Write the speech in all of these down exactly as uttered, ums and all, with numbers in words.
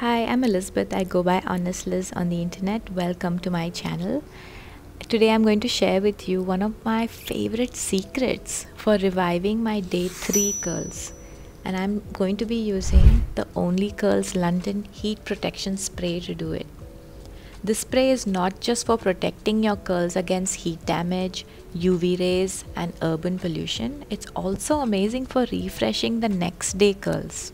Hi, I'm Elizabeth. I go by Honest Liz on the internet. Welcome to my channel. Today I'm going to share with you one of my favorite secrets for reviving my day three curls. And I'm going to be using the Only Curls London Heat Protection Spray to do it. This spray is not just for protecting your curls against heat damage, U V rays and urban pollution. It's also amazing for refreshing the next day curls.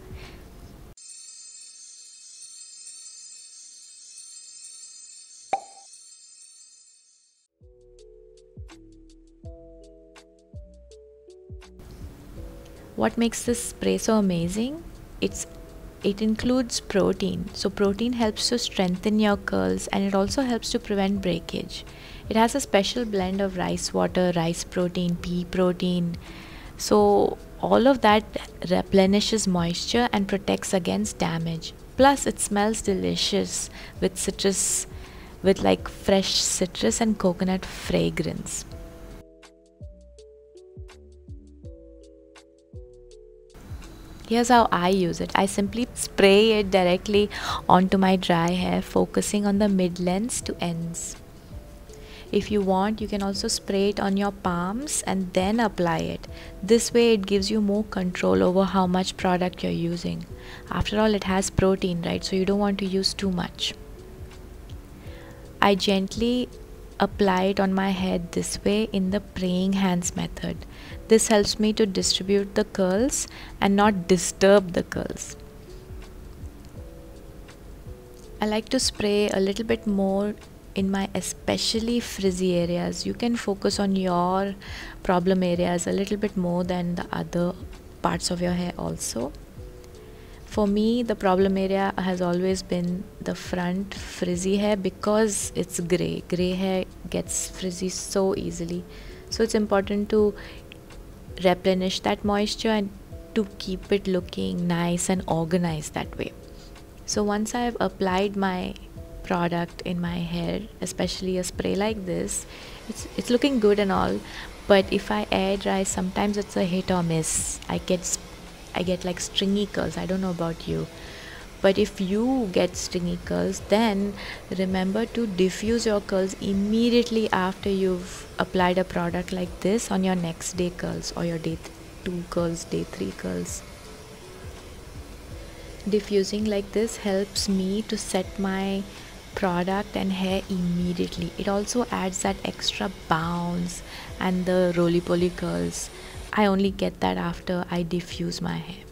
What makes this spray so amazing? It's it includes protein. So protein helps to strengthen your curls and it also helps to prevent breakage. It has a special blend of rice water, rice protein, pea protein. So all of that replenishes moisture and protects against damage. Plus it smells delicious with citrus, with like fresh citrus and coconut fragrance. Here's how I use it. I simply spray it directly onto my dry hair, focusing on the mid lengths to ends. If you want, you can also spray it on your palms and then apply it. This way it gives you more control over how much product you're using. After all, it has protein, right? So you don't want to use too much. I gently apply it on my head this way in the praying hands method. This helps me to distribute the curls and not disturb the curls. I like to spray a little bit more in my especially frizzy areas. You can focus on your problem areas a little bit more than the other parts of your hair also. For me, the problem area has always been the front frizzy hair because it's grey. Grey hair gets frizzy so easily. So it's important to replenish that moisture and to keep it looking nice and organized that way. So once I've applied my product in my hair, especially a spray like this, it's, it's looking good and all. But if I air dry, sometimes it's a hit or miss. I get sprayed. I get like stringy curls. I don't know about you, but if you get stringy curls, then remember to diffuse your curls immediately after you've applied a product like this on your next day curls or your day two curls, day three curls. Diffusing like this helps me to set my product and hair immediately. It also adds that extra bounce and the roly-poly curls. I only get that after I diffuse my hair.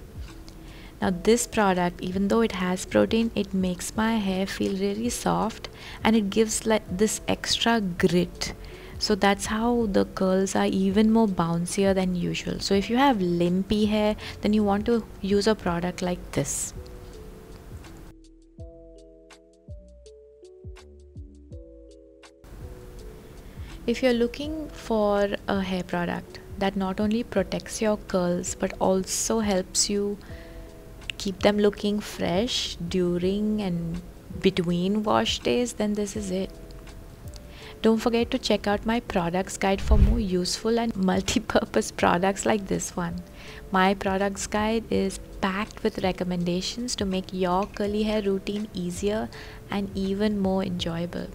Now this product, even though it has protein, it makes my hair feel really soft and it gives like this extra grit. So that's how the curls are even more bouncier than usual. So if you have lumpy hair, then you want to use a product like this. If you're looking for a hair product that not only protects your curls but also helps you keep them looking fresh during and between wash days, then this is it. Don't forget to check out my products guide for more useful and multi-purpose products like this one. My products guide is packed with recommendations to make your curly hair routine easier and even more enjoyable.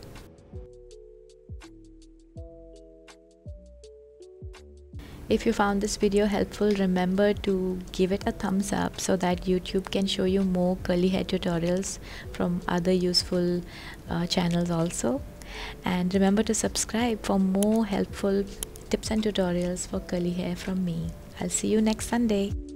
If you found this video helpful, remember to give it a thumbs up so that YouTube can show you more curly hair tutorials from other useful uh, channels also. And remember to subscribe for more helpful tips and tutorials for curly hair from me. I'll see you next Sunday.